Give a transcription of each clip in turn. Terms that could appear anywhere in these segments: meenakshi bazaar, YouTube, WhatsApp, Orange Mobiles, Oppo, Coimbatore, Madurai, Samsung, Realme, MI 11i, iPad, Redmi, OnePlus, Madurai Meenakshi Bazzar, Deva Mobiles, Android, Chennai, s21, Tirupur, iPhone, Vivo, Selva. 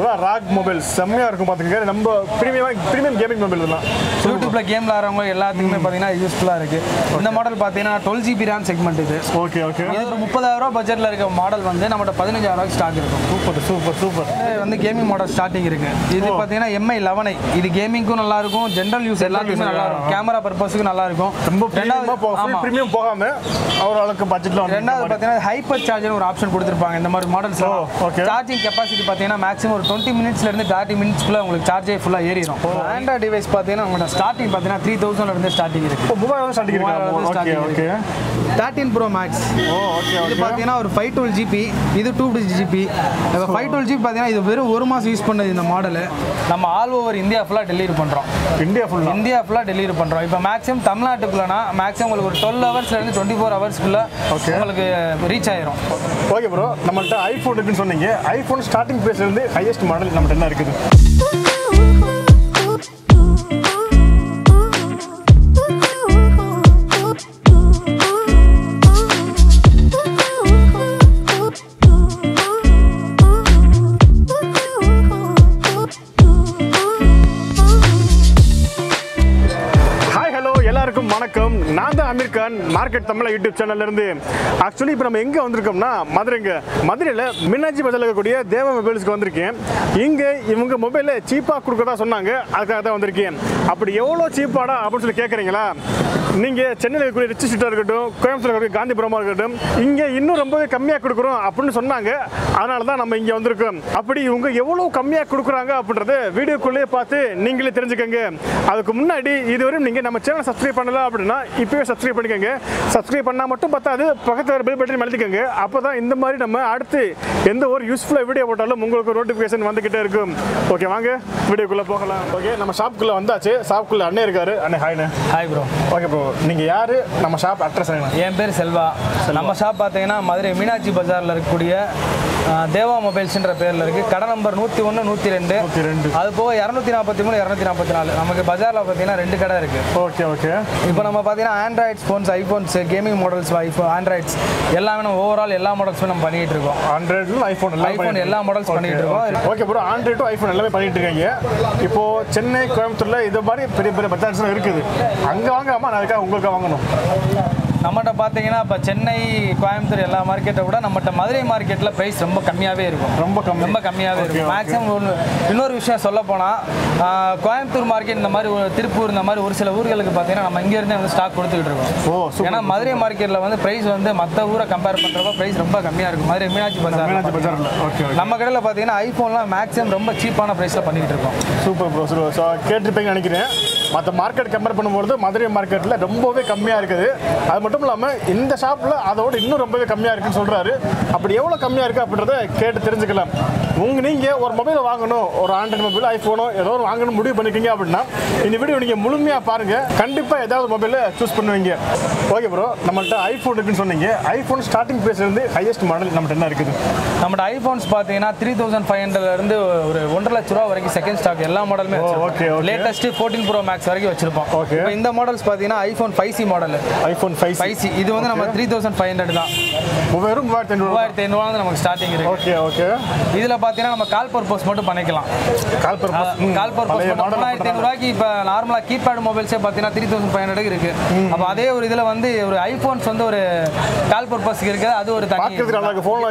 Rag mobiles, seminar को premium gaming mobiles YouTube game useful model 12GB RAM segment okay. Budget model super. Gaming model starting MI 11i. Gaming general use camera purpose premium hypercharger option charging capacity maximum 20 minutes and 30 minutes charge full Android device starting 3000 starting okay. 13 Pro Max. Okay. 512 GB. This is 2 GB. 512 GB. This very one use model. We all over India full delivery. India full delivery. Maximum Tamil Nadu maximum 12 hours and 24 hours reach okay bro. iPhone starting price the highest model. Market Tamil YouTube channel actually we Madurai Meenakshi Bazzar Deva Mobiles inge mobile cheapa kudukada sonnanga adukada vandirukken appadi evlo cheap ada appo solli kekkreenga neenga Chennai ku rich street irukadum Coimbatore ku Gandhi Puram irukadum inge innum romba kammiya kudukrom appnu sonnanga adanal dhaan nama inge vandirukom appadi ivanga evlo kammiya kudukranga appindrathu video kulle paathu neengale therinjukanga adukku munnadi idhuvum neenga nama channel subscribe pannala appadina ipo subscribe pannukeenga subscribe panna mattum pathaadu pakkathula bell button malithukeenga appoda indha mari nama aduthu endha or useful video potalum ungalku notification vandikitte irukum okay vaanga video kulla pogalam okay nama shop kulla vandaachu shop kulla anne irukaru anne hi bro okay bro neenga yaaru nama shop address enna en peru selva nama shop pathina Madurai Meenakshi Bazzar la irukudiya Deva Mobiles endra perla irukku kada number 101 102 adu poga 243 244 namakku bazaar la pathina rendu kada irukku okay ipo nama pathina Android phones iPhones gaming models iPhone Androids ellame nam overall ella models nam pannite irukom Android la iPhone ella models pannite irukom okay bro Android to iPhone ellame pannite irukanga ipo Chennai Coimbatore idha mari periya periya branches irukku anga vaanga amma naikka ungalku vaanganum நம்மட்ட பாத்தீங்கன்னா இப்ப சென்னை கோயம்புத்தூர் எல்லா மார்க்கெட்டை விட நம்மட்ட மதுரை மார்க்கெட்ல price ரொம்ப கம்மியாவே இருக்கும் ரொம்ப கம்மியாவே இருக்கும் மேக்ஸிமம் இன்னொரு விஷயம் சொல்ல போனா கோயம்புத்தூர் மார்க்கெட் இந்த மாதிரி திருப்பூர் இந்த மாதிரி ஒரு சில ஊர்களுக்கு பாத்தீங்கன்னா நம்ம இங்க இருந்தே வந்து ஸ்டாக் கொடுத்துட்டு இருக்கோம் ஏன்னா மதுரை மார்க்கெட்ல வந்து பிரைஸ் வந்து மத்த ஊரை கம்பேர் பண்றப்ப பிரைஸ் ரொம்ப கம்மியா இருக்கும் மதுரை மீனாட்சி பஜார்ல நம்ம கடையில பாத்தீங்கன்னா ஐபோன்லாம் மேக்ஸிமம் ரொம்ப சீப்பான பிரைஸ்ல பண்ணிட்டு இருக்கோம் சூப்பர் ப்ரோ சோ கேட்றீங்க நினைக்கிறேன் மத்த மார்க்கெட் கம்பேர் பண்ணும்போது மதுரை மார்க்கெட்ல ரொம்பவே கம்மியா இருக்குது In the shop, அதோட இன்னும் ரொம்பவே கம்மியா இருக்குன்னு சொல்றாரு அப்படி எவ்வளவு கம்மியா இருக்கு அப்படிங்கறதை கேட்டு தெரிஞ்சுக்கலாம் நீங்க ஒரு மொபைல் வாங்கணும் ஒரு ஆண்ட்ராய்டு மொபைல் ஐபோனோ ஏதோ வாங்கணும் முடிவு பண்ணிருக்கீங்க அப்படினா இந்த வீடியோ நீங்க முழுமையா பாருங்க கண்டிப்பா ஏதாவது மொபைலை चूஸ் பண்ணுவீங்க ஓகே bro நம்மள்ட்ட ஐபோன் இருக்குன்னு சொன்னீங்க ஐபோன் ஸ்டார்டிங் பிரைஸ்ல இருந்து ஹையஸ்ட் மாடல் நம்மட்ட என்ன இருக்குது நம்மட்ட ஐபோன்ஸ் பாத்தீங்கன்னா 3500 ல இருந்து ஒரு 1.5 லட்சம் ரூபாய் வரைக்கும் செகண்ட் ஸ்டாக் எல்லா மாடலுமே ஓகே லேட்டஸ்ட் 14 Pro Max வரைக்கும் வச்சிருப்போம் இப்போ இந்த மாடல்ஸ் பாத்தீங்கன்னா iPhone 5C model iPhone 5C இது வந்து நம்ம 3500 தான் வெறும் 3500 தான் நமக்கு ஸ்டார்டிங் இருக்கு ஓகே ஓகே இதல பாத்தீனா நம்ம கால் பர்பஸ் மட்டும் பண்ணிக்கலாம் கால் பர்பஸ் மட்டும் 3500 ரூபாய்க்கு இப்ப நார்மலா கீபேட் மொபைல்ஸே பாத்தீனா 3500 இருக்கு அப்ப அதே ஒரு இதல வந்து ஒரு ஐபோன்ஸ் வந்து ஒரு கால் பர்பஸ்க்கு இருக்கு அது ஒரு தனி பாக்கிறதுக்கு அழகு ஃபோன்ல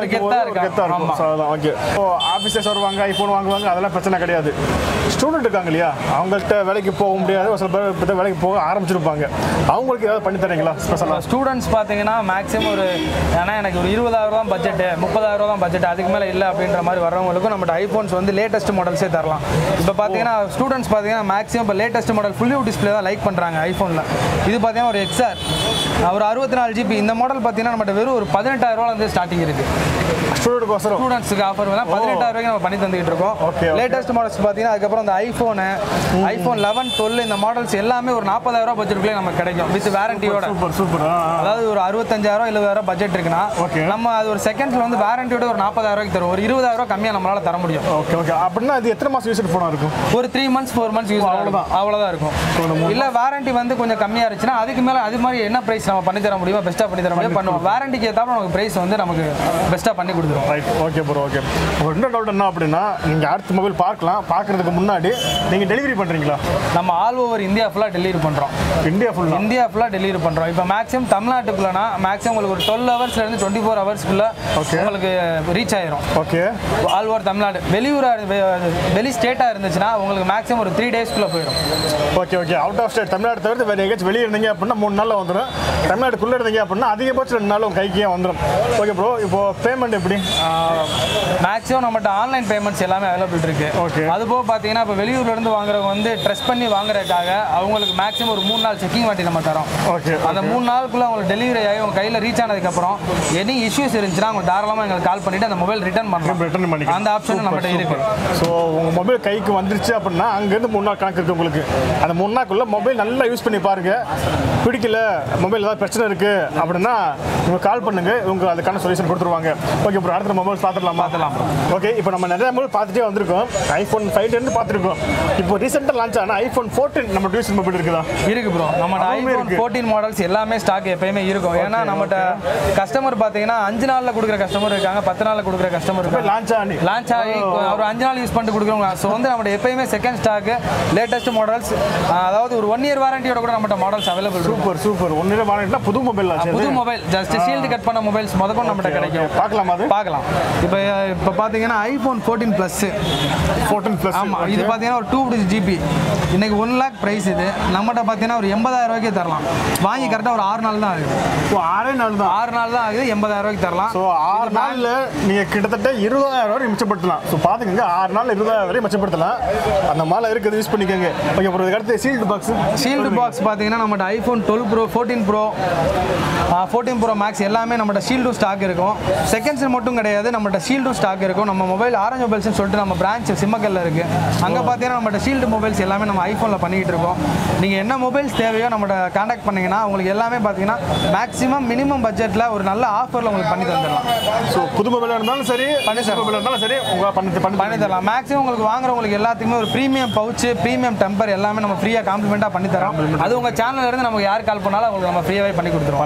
ஒரு கெத்தா இருக்கு சோ ஓகே ஓ ஆபீசர்ஸ் வருவாங்க ஐபோன் வாங்குவாங்க அதெல்லாம் பிரச்சனை கிடையாது ஸ்டூடண்ட் இருக்காங்கலையா அவங்கள்ட்ட வேலைக்கு போக முடியாது ஒரு சில பேர் வேலைக்கு போக ஆரம்பிச்சிருப்பாங்க அவங்களுக்கு ஏதாவது பண்ணி தரீங்களா ஸ்டூடண்ட்ஸ் பாத்தீங்கன்னா மேக்ஸிமம் ஒரு انا எனக்கு ஒரு 20000 ரூபாய் பட்ஜெட் 30000 ரூபாய் பட்ஜெட் அதுக்கு மேல இல்ல அப்படின்ற மாதிரி வரவங்களுக்கு நம்ம ஐபோன்ஸ் வந்து லேட்டஸ்ட் மாடல்ஸே தரலாம் இப்போ பாத்தீங்கன்னா ஸ்டூடண்ட்ஸ் பாத்தீங்கன்னா மேக்ஸிமம் இப்போ லேட்டஸ்ட் மாடல் ஃபுல் டிஸ்ப்ளே தான் லைக் பண்றாங்க ஐபோன்ல இது பாத்தீங்கன்னா ஒரு XR ஒரு 64 GB இந்த மாடல் பாத்தீங்கன்னா நம்ம வெறும் ஒரு 18000 ரூபாயில இருந்து ஸ்டார்டிங் இருக்கு ஸ்டூடண்ட்ஸ்க்கு ஆஃபர் தான் 18000 ரூபாய்க்கு நம்ம பண்ணி தந்துட்டு இருக்கோம் லேட்டஸ்ட் மாடல்ஸ் பாத்தீங்கன்னா அதுக்கு அப்புறம் அந்த ஐபோன் 11 12 இந்த மாடல்ஸ் எல்லாமே ஒரு 40000 ரூபாய் பட்ஜெட்க்குள்ள நமக்கு கிடைக்கும் வித் வாரண்டியோட சூப்பரா அதாவது ஒரு 65000 70000 பட்ஜெட் இருக்குனா நம்ம அது ஒரு செகண்ட்ல வந்து வாரண்டியோட ஒரு 40000 ரூபாய்க்கு தரும் ஒரு 20000 ரூபாய் கம்மியா நம்மளால தர முடியும் ஓகே ஓகே அப்படினா அது எத்தனை மாசம் யூஸ்ட் போனா இருக்கும் ஒரு 3 months 4 months யூஸ் அவ்வளவுதான் இருக்கும் இல்ல வாரண்டி வந்து கொஞ்சம் கம்மியா இருந்துனா அதுக்கு மேல அது மாதிரி என்ன price நம்ம பண்ணி தர முடியுமா பெஸ்டா பண்ணி தர முடியும் பண்ணுவோம் வாரண்டிக்கு ஏத்தாம நமக்கு price வந்து நமக்கு பெஸ்டா பண்ணி கொடுத்துரும் ரைட் ஓகே bro ஓகே என்ன டவுட் என்ன அப்படினா நீங்க அடுத்த மொபைல் பார்க்கலாம் பார்க்கிறதுக்கு முன்னாடி நீங்க டெலிவரி பண்றீங்களா நம்ம ஆல் ஓவர் இந்தியா ஃபுல்லா டெலிவரி பண்றோம் இந்தியா ஃபுல்லா டெலிவரி பண்றோம் இப்போ மேக்ஸिमम தமிழ்நாட்டுக்குலனா மேக்ஸिमम உங்களுக்கு ஒரு 12 ஹவர்ஸ்ல இருந்து 24 ஹவர்ஸ் குள்ள உங்களுக்கு ரீச் ஆயிரும் ஓகே ஆல் ஓவர் தமிழ்நாடு வெளியூரா வெளி ஸ்டேட்டா இருந்துச்சுனா உங்களுக்கு மேக்ஸिमम ஒரு 3 டேஸ் குள்ள போயிடும் okay okay out of state Tamil Nadu தவிர வேற எங்கேயும் வெளிய இருந்தீங்க அப்படினா 3 நாள்ல வந்துரும் தமிழ்நாடு குள்ள இருந்தீங்க அப்படினா அதிகபட்சம் 2 நாள்ல கைக்கே வந்துரும் ஓகே bro இப்போ பேமெண்ட் எப்படி மேக்ஸिमम நம்மட்ட ஆன்லைன் பேமெண்ட்ஸ் எல்லாமே அவேலபிள் இருக்கு ஓகே அதுபோக பாத்தீங்கன்னா இப்போ வெளியூர்ல இருந்து வாங்குறவங்க வந்து ட்ரஸ்ட் பண்ணி வாங்குறதுக்காக அவங்களுக்கு மேக்ஸिमम ஒரு 3 நாள் செக்கிங் வாட்டி நம்ம தரோம் ஓகே அந்த 3 நாளுக்குள்ள உங்களுக்கு டெலிவரி ஆயி உங்க கையில ரீச் ஆனதுக்கு அப்புறம் any issues இருந்துச்சுனா உங்களுக்கு தாராளமா எங்களுக்கு கால் பண்ணிட்டு அந்த மொபைல் ரிட்டர்ன் பண்ணலாம் ரிட்டர்ன் பண்ணிக்கலாம் அந்த ஆப்ஷன் நம்மட்ட இருக்கு சோ உங்க மொபைல் கைக்கு வந்துருச்சு அப்படினா அங்க இருந்து 3 நாள் கணக்கு இருக்கு உங்களுக்கு அந்த 3 நாளுக்குள்ள மொபைல் நல்லா யூஸ் பண்ணி பாருங்க பிடிக்கல மொபைல்ல ஏதாவது பிரச்சனை இருக்கு அப்படினா நீங்க கால் பண்ணுங்க உங்களுக்கு அதுக்கான சொல்யூஷன் கொடுத்துருவாங்க ஓகே bro அடுத்த மொபைல் பாத்துடலாம் பாத்துடலாம் ஓகே இப்போ நம்ம நிறைய மொபைல் பாத்துட்டே வந்திருக்கோம் iPhone 5 இருந்து பாத்துட்டோம் இப்போ ரீசன்ட்டா லான்ச் ஆன iPhone 14 நம்ம டியூஸ் மொபைல் இருக்குதா இருக்கு bro நம்ம iPhone 14 மாடல்ஸ் எல்லாமே ஸ்டாக் எப்பயுமே இருக்கும் ஏனா நம்மட்ட கஸ்டமர் பாத்தீங்கன்னா 5 நாள்ல குடுக்குற கஸ்டமர் இருக்காங்க 10 நாள்ல குடுக்குற கஸ்டமர் இருக்காங்க லான்ச் ஆகி ஒரு 5 நாள் யூஸ் பண்ணிட்டு குடுக்குறவங்க சோ வந்து நம்ம எப்பயுமே செகண்ட் ஸ்டாக் லேட்டஸ்ட் மாடல்ஸ் அதாவது ஒரு 1 இயர் வாரண்டியோட கூட நம்மட்ட models available super super 1 year வாரண்டினா புது மொபைல் ஆச்சு புது மொபைல் ஜஸ்ட் ஷீல்ட் கட் பண்ண மொபைல்ஸ் முதல்ல நம்மட்ட கிடைக்கும் பார்க்கலாம் அது பார்க்கலாம் இப்போ பாத்தீங்கன்னா iPhone 14 Plus 14 Plus ஆமா இது பாத்தீங்கன்னா ஒரு 256 GB இன்னைக்கு 1 lakh price இது நம்மட்ட பாத்தீங்கன்னா ஒரு 80000 ரூபாய்க்கு தரலாம் வாங்கி கரெக்ட்டா ஒரு 6 நாள் தான் ஆகுது சோ 6 நாள் தான் ஆகுது 80000 ரூபாய்க்கு தரலாம் சோ 6 நாள்ல நீங்க கிட்டத்தட்ட 20000 ரூபாய் மிச்சப்படுத்தலாம் சோ பாத்துங்க 6 நாள்ல 20000 வரை மிச்சப்படுத்தலாம் அந்த மால இருக்குது யூஸ் பண்ணிக்கங்க ஓகே bro இது அடுத்து ஷீல்ட் பாக்ஸ் பாத்தீங்கன்னா நம்மட்ட iPhone 12 Pro 14 Pro 14 Pro Max எல்லாமே நம்மட்ட ஷீல்ட் ஸ்டாக் இருக்கும் செகண்ட்ஸ் மட்டும் கிடையாது நம்மட்ட ஷீல்ட் ஸ்டாக் இருக்கும் நம்ம மொபைல் ஆரஞ்சு மொபைல்ஸ் னு சொல்லிட்டு நம்ம பிரான்ச் சிம்மக்கல்ல இருக்கு அங்க பாத்தீங்கன்னா நம்மட்ட ஷீல்ட் மொபைல்ஸ் எல்லாமே நம்ம iPhoneல பண்ணிட்டு இருக்கோம் நீங்க என்ன மொபைல்ஸ் தேவையோ நம்மட்ட கான்டாக்ட் பண்ணீங்கனா உங்களுக்கு எல்லாமே பாத்தீங்கன்னா மேக்ஸिमम மினிமம் பட்ஜெட்ல ஒரு நல்ல ஆஃபர்ல உங்களுக்கு பண்ணி தரலாம் சோ புது மொபைலா இருந்தாலும் சரி பழைய மொபைலா இருந்தாலும் சரி உங்க பண்ணி தரலாம் மேக்ஸिमम உங்களுக்கு வாங்குறவங்களுக்கு எல்லாத்துக்குமே ஒரு பிரீமியம் பவுச் பிரீமியம் டெம்பர் எல்லாமே நம்ம ஃப்ரீயா காம்ப்ளிமெண்டா பண்ணி தரோம் அது உங்க சேனல்ல இருந்து நமக்கு யார் கால் பண்ணாலும் உங்களுக்கு நம்ம ஃப்ரீயாவே பண்ணி கொடுத்துறோம்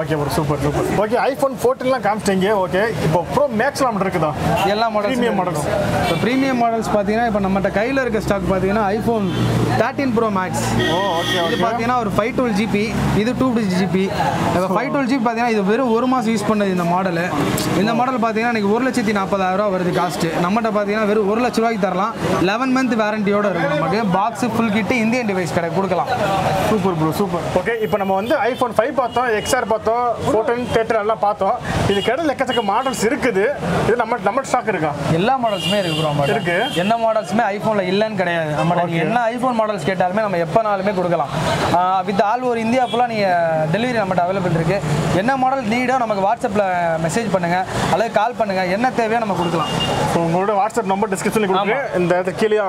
okay bro super super okay iPhone 14 லாம் காம்ஸ்டிங்க ஓகே இப்போ Pro Max லாம் இருக்குதா எல்லா மாடல்ஸ் பிரீமியம் மாடல்ஸ் இப்போ பிரீமியம் மாடல்ஸ் பாத்தீங்கன்னா இப்போ நம்மட்ட கையில இருக்க ஸ்டாக் பாத்தீங்கன்னா iPhone 13 Pro Max ஓ ஓகே ஓகே இது பாத்தீங்கன்னா ஒரு 512 GB இது 256 GB இப்போ 512 GB பாத்தீங்கன்னா இது வெறும் ஒரு மாசம் யூஸ் பண்ணது இந்த மாடல் பாத்தீங்கன்னா உங்களுக்கு 140000 ரூபாய் வருது காஸ்ட் நம்மட்ட பாத்தீங்கன்னா வெறும் 1 லட்சம் ரூபாய்க்கு தரலாம் 11 मंथ வாரண்டியோட இருக்கு நமக்கு box full kit Indian device கடை கொடுக்கலாம் சூப்பர் bro சூப்பர் ஓகே இப்போ நம்ம வந்து iPhone 5 பார்த்தோம் XR பார்த்தோம் 14 13 எல்லாம் பார்த்தோம் இது கடல எக்கச்சக்க மாடல்ஸ் இருக்குது இது நம்ம ஸ்டாக் இருக்கா எல்லா மாடல்ஸ்மே இருக்கு bro மாடல் இருக்கு என்ன மாடல்ஸ்மே iPhoneல இல்லன்னு கிடையாது நம்ம என்ன iPhone மாடல்ஸ் கேட்டாலுமே நம்ம எப்பனாலுமே கொடுக்கலாம் வித் ஆல் ஓவர் இந்தியா ஃபுல்லா நீங்க டெலிவரி நம்மட்ட அவேலபிள் இருக்கு என்ன மாடல் நீடோ நமக்கு WhatsAppல மெசேஜ் பண்ணுங்க அல்லது கால் பண்ணுங்க என்ன தேவையோ நம்ம கொடுக்கலாம் உங்களோட WhatsApp நம்பர் டிஸ்கிரிப்ஷன்ல கொடுக்கிறேன் இந்த இடத்துல கீழ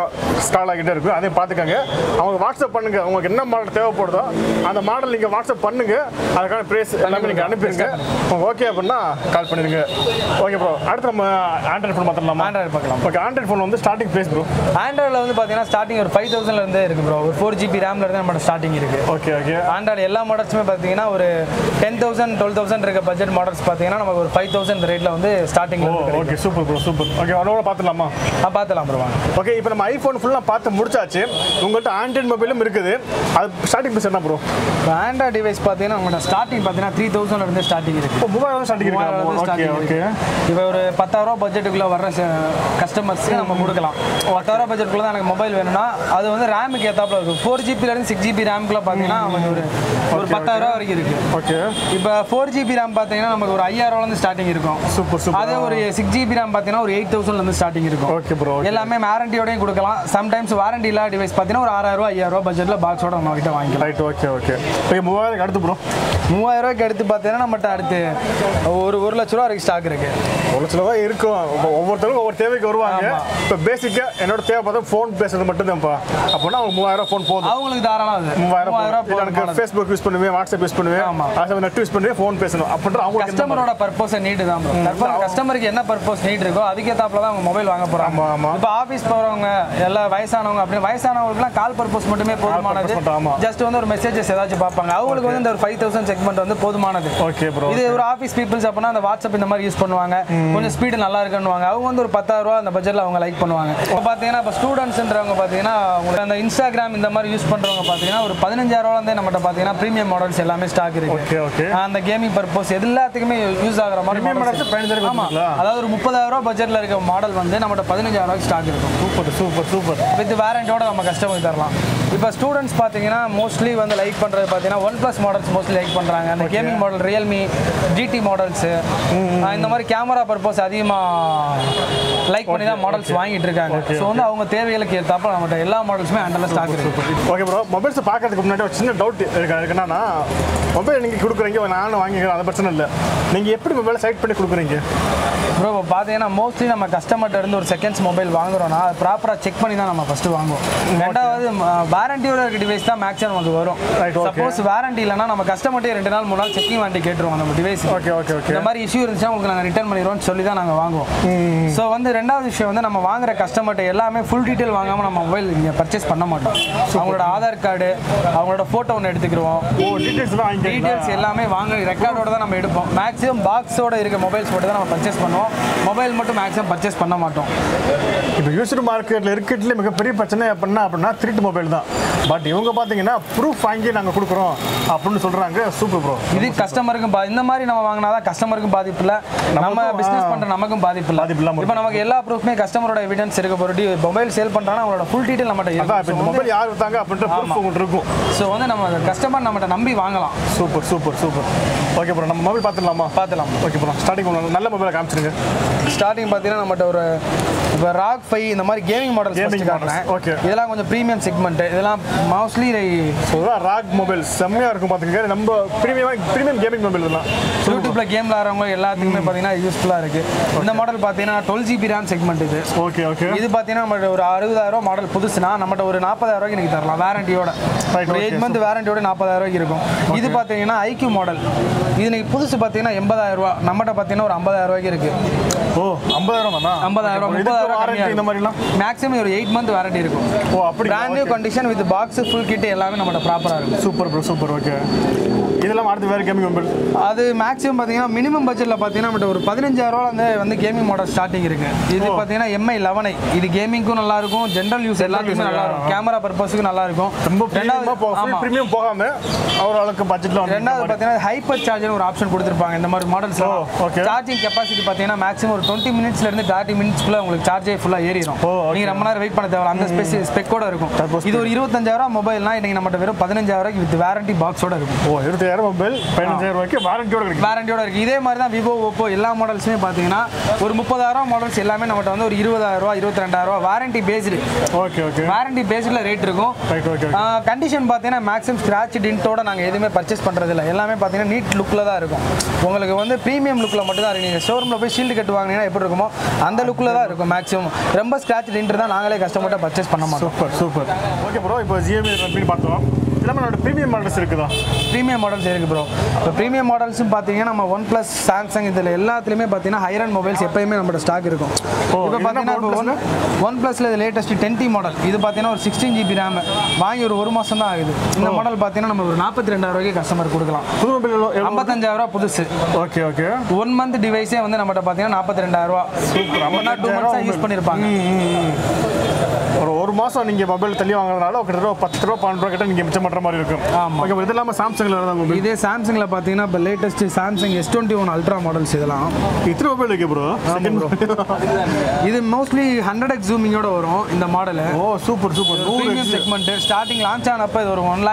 ஸ்க்ரால் ஆகிட்டே இருக்கு அதையும் பாத்துக்கங்க அவங்க WhatsApp பண்ணுங்க உங்களுக்கு என்ன மாடல் தேவைப்படுதோ அந்த மாடல் நீங்க WhatsApp பண்ணுங்க அதற்கான பிரைஸ் எல்லாமே நீங்க அனுப்பிடுங்க ஓகே அப்படினா கால் பண்ணிடுங்க ஓகே bro அடுத்து நம்ம Android phone மாத்தலாமா Android பார்க்கலாம் ஓகே Android phone வந்து ஸ்டார்டிங் பிரைஸ் bro Androidல வந்து பாத்தீங்கன்னா ஸ்டார்டிங் ஒரு 5000 ல இருந்தே இருக்கு bro ஒரு 4GB RAM ல இருந்து நம்ம ஸ்டார்டிங் இருக்கு ஓகே ஓகே Android எல்லா மாடல்ஸ்மே பாத்தீங்கன்னா ஒரு 10000 12000 இருக்க பட்ஜெட் மாடல்ஸ் பாத்தீங்கன்னா நமக்கு ஒரு 5000 ரேட்ல வந்து ஸ்டார்டிங்ல இருக்கு okay super bro super okay அதோட பாத்தலாமா பாத்தலாம் bro ஓகே இப்போ நம்ம iPhone ஃபுல்லா பார்த்து முடிச்சாச்சு உங்கள்ட்ட Android மொபைலும் இருக்குது அது ஸ்டார்டிங் பிரைஸ் என்ன bro Android டிவைஸ் பாத்தீங்கன்னா நம்ம ஸ்டார்டிங் பாத்தீங்கன்னா 3000 ல இருந்து ஸ்டார்டிங் இருக்கு ஓகே ஓகே இப்போ ஒரு 10000 ரூபாய் பட்ஜெட்டுக்குள்ள வர்ற கஸ்டமர்ஸ்க்கு நம்ம கொடுக்கலாம் 10000 ரூபாய் பட்ஜெட்டுக்குள்ள தான் எனக்கு மொபைல் வேணும்னா அது வந்து RAM க்கு ஏத்தாப்ல இருக்கு 4GB ல இருந்து 6GB RAM குள்ள பாத்தீங்கன்னா ஒரு 10000 ரூபாய் வரைக்கும் இருக்கு ஓகே இப்போ 4GB RAM பாத்தீங்கன்னா நமக்கு ஒரு 5000 ல இருந்து ஸ்டார்டிங் இருக்கும் சூப்பர் சூப்பர் அதே ஒரு 6GB RAM பாத்தீங்கன்னா ஒரு 8000 ல இருந்து ஸ்டார்டிங் இருக்கும் ஓகே bro எல்லாமே வாரண்டியோடயும் கொடுக்கலாம் சம் டைம்ஸ் வாரண்டி இல்ல டிவைஸ் பாத்தீங்கன்னா ஒரு 6000 5000 ரூபாய் பட்ஜெட்ல பாக்ஸோட நம்ம கிட்ட வாங்கிக்கலாம் ரைட் ஓகே ஓகே இப்போ 3000 க்கு அடுத்து bro 3000 க்கு அடுத்து பாத்தீங்கன்னா நம்மட்ட அடுத்து ஒரு 1 லட்சம் ரூபாய் வரைக்கும் ஸ்டாக் இருக்கு OnePlus, Samsung high-end mobiles stock OnePlus latest 10T model 16GB RAM model customer கொடுக்கலாம் 1 month device 2 months யூஸ் பண்ணிருப்பாங்க Mobile Samsung latest Samsung S21 Ultra models mostly 100x zooming model. Oh, super. Premium segment starting launch ஒரு 1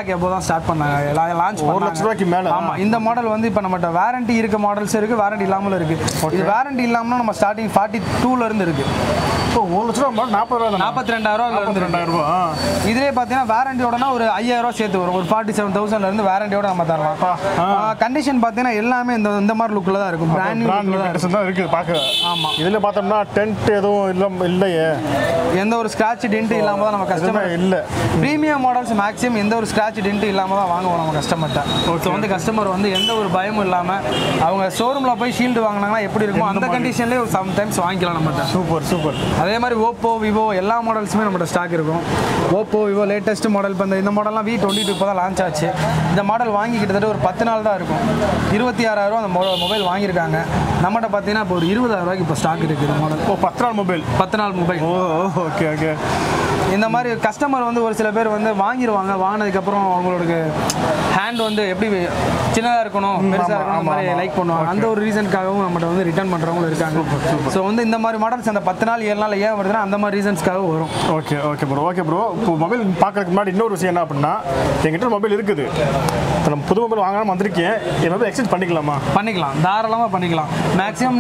lakh start பண்ணாங்க model வந்து warranty இருக்க models warranty இல்லாம இருக்கு இது warranty இல்லாம நம்ம starting 42 ல இருந்து இருக்கு Super, super. That's why Oppo, Vivo, all models we have stock. Oppo, Vivo, latest model. This model is launched in V22. This model is 14,000. 26,000 mobile is launched. We have stock in 20,000. Oh, 14,000 mobile. 14,000 mobile. Oh, okay, okay. In the Mario customer on the Silver on the Wanga, Capron, hand on the every China, like Pono, and the recent Kago return Matron. So on in the Mario models and the Patana Yella, and the reasons Kago. Okay, okay, bro, okay, bro. Mobile Parker Madi no Rusiana, take it to mobile. From Pudu Mantrike, you have exchange Paniclama, Panicla, Daralama Panicla, maximum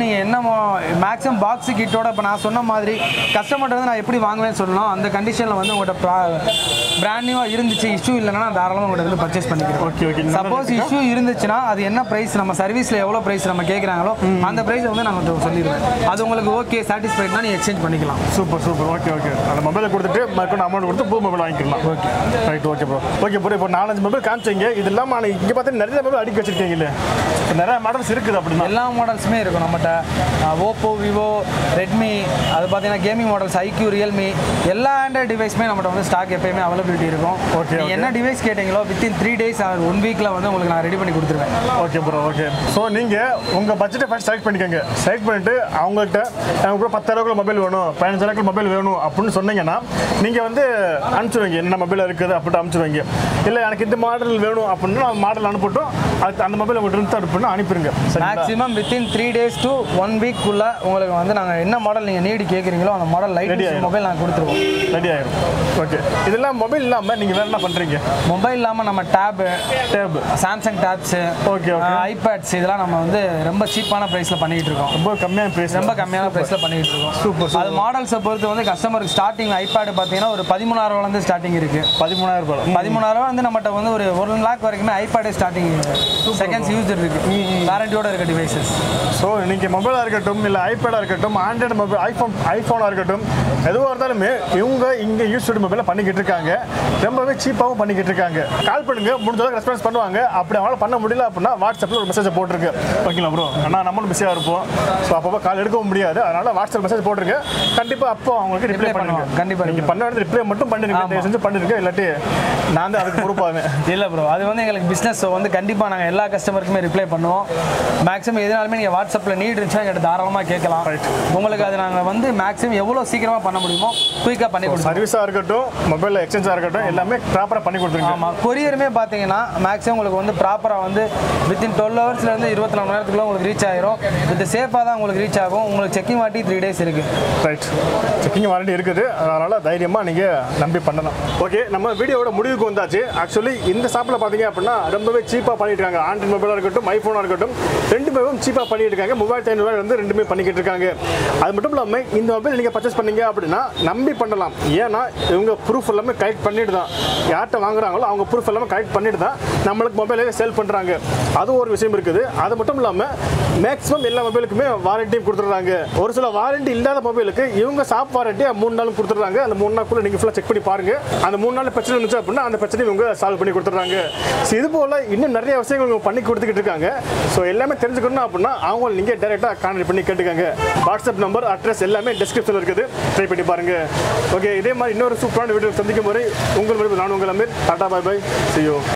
maximum box kit or Panasona Madri, customer doesn't have pretty Wanga Solana and the condition. Brand new issue purchase suppose issue irundhuchina adu enna price nama service la evlo price nama kekkrangalo and price la vandu adu ungalku okay satisfied na exchange pannikalam super super okay okay and mobile kodutittu markku amount koduthu boom mobile vaangikalam okay right okay bro okay bro ipo 4-5 mobile kaamchinga idella mana inga paatha nariya mobile adikku vechirukkinga illa nariya models irukku appadina ella models me irukku namata Oppo Vivo Redmi adu pathina gaming models IQ Realme ella and device में हमारे पास stock FM में availability रखो। Okay okay। ये ना device केटेंगे लो within 3 days और 1 week ला वंदे मुल्क ना ready पनी कुड़ते रहें। Okay bro okay। So निंगे उनका budget फर्स्ट select पनी करेंगे। Select पनी टे आऊँगा एक टा उनको 10 लाख का mobile लेनो, 15 लाख का mobile लेनो अपुन सुनने के ना निंगे वंदे आंचुरेंगे ना mobile लेके दे अपुन आंचुरेंगे। इल्ल यानि कितने model लेनो अपुन ना model लानो पड़ो आंध mobile वोटन तब अपुन आनी पड़ेंगे। Maximum within 3 days to 1 week कुला उनको वंदे ना इन्ना model निंगे need केकरेंगे लो ना model light mobile ना कुड़ते रहें। Ready आये हो। Okay। इधरला mobile ला मैं निगल ना फंड रहेंगे। Mobile ला मैं number tab tab Samsung tabs है। Okay okay। iPad से इधरला नम्बर उन्दे रंबा cheap आना price ला पनी इटरगा। रंबा कम्याना price ला पनी इटरगा। Super super। All model support तो उन्दे customer starting iPad बातें ना उरे 13,000 वाला उन्दे starting ही रखे। 13,000 वाला। 13,000 वाला उन्दे नम्बर उन्दे उरे 1 lakh वाले में iPad starting ही। Seconds used रखे। Current order रखे devices। So निके mobile रखे तुम मिला iPad रखे तुम Android mobile iPhone रखे तुम ऐसे वार्ता में यूँ இங்க யூஸ்டு மொபைல பண்ணிக்கிட்டு இருக்காங்க ரொம்பவே சீப்பாவும் பண்ணிக்கிட்டு இருக்காங்க கால் பண்ணுங்க முடிஞ்சதுக்கு ரெஸ்பான்ஸ் பண்ணுவாங்க அப்படி அவளால பண்ண முடியல அப்படினா வாட்ஸ்அப்ல ஒரு மெசேஜ் போட்டுருக்கு ஓகேங்களா ப்ரோ அண்ணா நம்மளும் பிஸியா இருப்போம் சோ அப்பப்ப கால் எடுக்கவும் முடியாது அதனால வாட்ஸ்அப் மெசேஜ் போட்டுருக்கு கண்டிப்பா அப்போ உங்களுக்கு ரிப்ளை பண்ணுங்க கண்டிப்பா நீங்க பண்ண வேண்டிய ரிப்ளை மட்டும் பண்ணுங்க தயவு செஞ்சு பண்ணிருங்க இல்லாட்டி நான் தான் அதுக்கு பொறுப்பாவேன் இல்ல ப்ரோ அது வந்து எங்களுக்கு பிசினஸ் சோ வந்து கண்டிப்பா நாங்க எல்லா கஸ்டமருக்குமே ரிப்ளை பண்ணுவோம் மேக்ஸிமம் எதுனாலுமே நீங்க வாட்ஸ்அப்ல நீட் இருந்துச்சா என்கிட்ட தாராளமா கேட்கலாம் உங்களுக்கு அது நாங்க வந்து மேக்ஸிமம் எவ்வளவு சீக்கிரமா பண்ண முடியுமோ குயிக்கா பண்ணி Service mobile exchange proper courier maximum proper within 12 hours reach with the safe reach checking warranty 3 days right checking warranty okay நம்ம வீடியோவோட முடிவுக்கு வந்தாச்சு actually இந்த ஷாப்ல பாத்தீங்க அப்படினா ரொம்பவே cheapa பண்ணிட்டு இருக்காங்க Android mobile இருக்கட்டும் iPhone இருக்கட்டும் ரெண்டு பேரும் cheapa பண்ணிட்டு இருக்காங்க 3500 வந்து ரெண்டுமே பண்ணிக்கிட்டு இருக்காங்க அது மட்டும் இல்லாம இந்த மொபைல் நீங்க பர்சேஸ் பண்ணீங்க அப்படினா நம்பி பண்ணலாம் ஏனா இவங்க ப்ரூஃப் எல்லாமே கலெக்ட் பண்ணிட்டு தான் யார்ட்ட வாங்குறாங்களோ அவங்க ப்ரூஃப் எல்லாமே கலெக்ட் பண்ணிட்டு தான் நமக்கு மொபைலை சேல் பண்றாங்க அது ஒரு விஷயம் இருக்குது அது மட்டும் இல்லாம மேக்ஸिमम எல்லா மொபைலுக்குமே வாரண்டியும் கொடுத்துறாங்க ஒரு சில வாரண்டி இல்லாத மொபைலுக்கு இவங்க ஷாப் வாரண்டி 3 நாளும் கொடுத்துறாங்க அந்த 3 நாளுக்குள்ள நீங்க ஃபுல்லா செக் பண்ணி பாருங்க அந்த 3 நாள்ல பிரச்சனை இருந்துச்சு அப்படினா அந்த பிரச்சனையை இவங்க சால்வ் பண்ணி கொடுத்துறாங்க சோ இது போல இன்னும் நிறைய விஷயங்கள் இவங்க பண்ணி கொடுத்துக்கிட்டு இருக்காங்க சோ எல்லாமே தெரிஞ்சுக்கணும் அப்படினா அவங்க நீங்க டைரக்ட்டா கான்டாக்ட் பண்ணி கேட்டுக்கங்க வாட்ஸ்அப் நம்பர் அட்ரஸ் எல்லாமே டிஸ்கிரிப்ஷன்ல இருக்குது ட்ரை பண்ணி பாருங்க Okay, இதே மாதிரி இன்னொரு சூப்பரான வீடியோல சந்திக்கும் வரை உங்கள் விருப்பம் நான் உங்கள் Amir tata bye bye see you